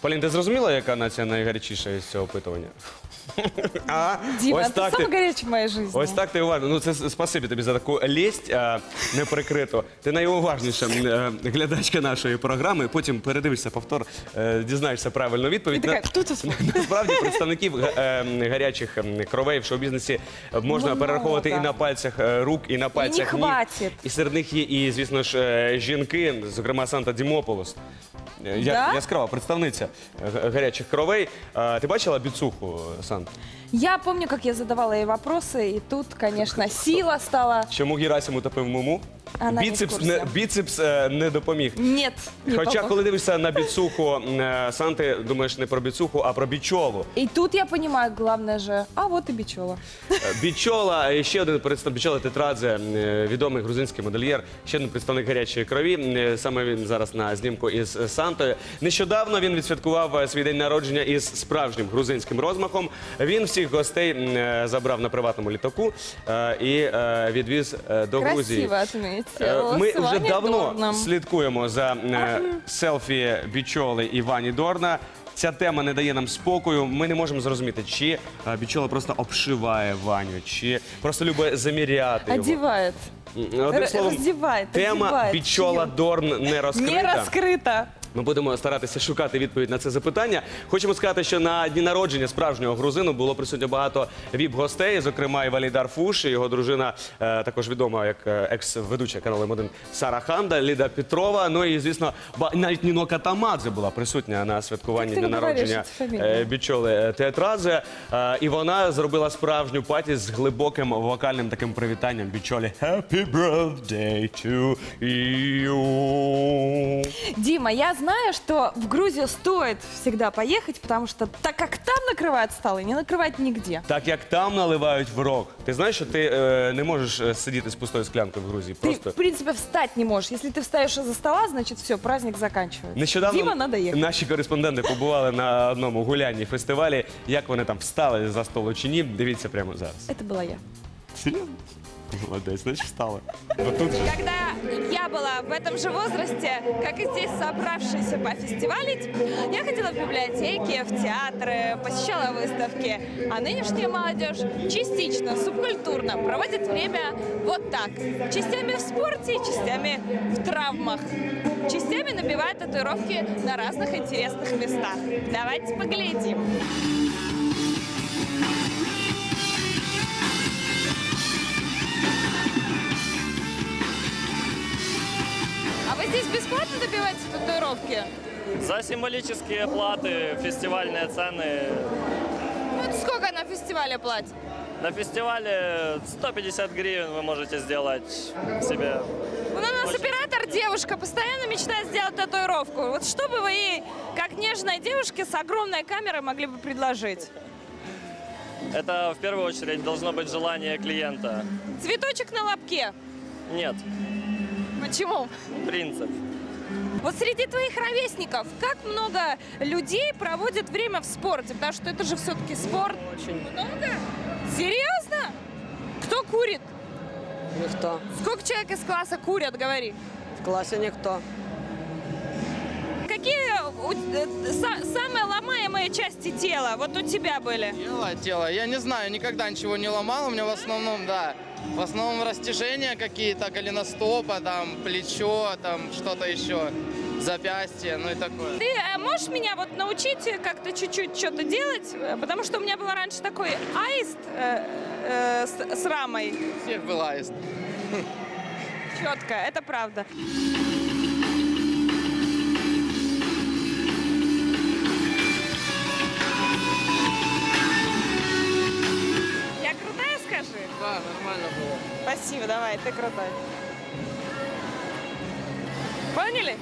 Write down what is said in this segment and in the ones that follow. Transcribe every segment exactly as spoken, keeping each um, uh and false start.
Полін, ти зрозуміла, яка нація найгарячіша із цього опитування? Діма, ти саме гарячий в моїй житті. Ось так ти уважно. Ну, це спасибі тобі за таку лесть неприкриту. Ти найуважніша глядачка нашої програми. Потім передивишся повтор, дізнаєшся правильну відповідь. І така, хто це сподіває? Насправді, представників гарячих кровей в шоу-бізнесі можна перераховувати і на пальцях рук, і на пальцях ніг. І не хватить. І серед них є, і, звісно ж, жінки, зокрема, Санта Демополос. Яскрава представниця гарячих кровей. Ти бачила біцуху, Санта? Я помню, как я задавала ей вопросы, и тут, конечно, сила стала... Чому Герасим утопив Муму? Біцепс не допоміг. Ні, не помог. Хоча, коли дивишся на біцуху Санти, думаєш не про біцуху, а про бічолу. І тут я розумію, головне же, а от і бічола. Бічола, ще один представник, Бічола Тетрадзе, відомий грузинський модельєр, ще один представник гарячої крові, саме він зараз на знімку із Сантою. Нещодавно він відсвяткував свій день народження із справжнім грузинським розмахом. Він всіх гостей забрав на приватному літаку і відвіз до Грузії. Красиво отметь. Ми вже давно слідкуємо за селфі Бічоли і Вані Дорна. Ця тема не дає нам спокою. Ми не можемо зрозуміти, чи Бічола просто обшиває Ваню, чи просто любить заміряти його. Одіває. Одним словом, тема Бічола Дорн не розкрита. Не розкрита. Ми будемо старатися шукати відповідь на це запитання. Хочемо сказати, що на дні народження справжнього грузину було присутньо багато віп-гостей, зокрема і Валидар Фуш, і його дружина, також відома як екс-ведуча каналу Модин Сара Ханда, Ліда Петрова, ну і, звісно, навіть Нино Катамадзе була присутня на святкуванні дня народження Бічоли Тетрадзе. І вона зробила справжню паті з глибоким вокальним таким привітанням Бічолі. Happy birthday to you. Діма, я знаю... Знаю, что в Грузию стоит всегда поехать, потому что так как там накрывают столы, не накрывают нигде. Так как там наливают в рог. Ты знаешь, что ты э, не можешь сидеть с пустой склянкой в Грузии? Ты, просто... в принципе, встать не можешь. Если ты встаешь из-за стола, значит, все, праздник заканчивается. Нещодавно Дима, надо ехать. Наши корреспонденты побывали на одном гулянии фестивале. Как они там встали за стол чи ні, дивіться прямо зараз. Это была я. Серьезно? Молодец, значит, встала. Вот тут же. Когда я была в этом же возрасте, как и здесь собравшиеся пофестивалить, я ходила в библиотеки, в театры, посещала выставки. А нынешняя молодежь частично, субкультурно проводит время вот так. Частями в спорте, частями в травмах. Частями набивает татуировки на разных интересных местах. Давайте поглядим. Здесь бесплатно добиваете татуировки? За символические платы, фестивальные цены. Вот сколько на фестивале платят? На фестивале сто пятьдесят гривен вы можете сделать себе. У нас оператор девушка, постоянно мечтает сделать татуировку. Вот что бы вы ей, как нежной девушке с огромной камерой, могли бы предложить? Это в первую очередь должно быть желание клиента. Цветочек на лобке? Нет. Почему? Принцип. Вот среди твоих ровесников как много людей проводит время в спорте? Потому что это же все-таки спорт. Очень много. Серьезно? Кто курит? Никто. Сколько человек из класса курят, говори? В классе никто. Какие самые ломаемые части тела вот у тебя были? Тело, тело. Я не знаю, никогда ничего не ломал. У меня в основном, да. В основном растяжения какие-то, голеностопа, там, плечо, там, что-то еще, запястье, ну и такое. Ты можешь меня вот научить как-то чуть-чуть что-то делать? Потому что у меня был раньше такой аист э, э, с, с рамой. У всех был аист. Четко, это правда. Да, нормально было. Спасибо, давай, ты крутая. Поняли?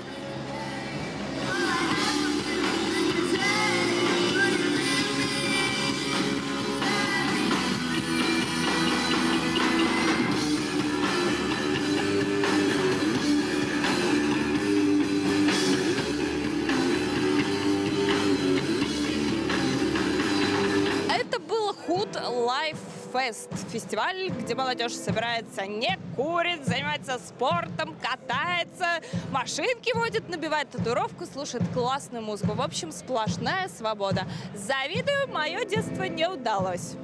Это был Hood Life Fest, фестиваль, где молодежь собирается не курит, занимается спортом, катается, машинки водит, набивает татуировку, слушает классную музыку. В общем, сплошная свобода. Завидую, мое детство не удалось.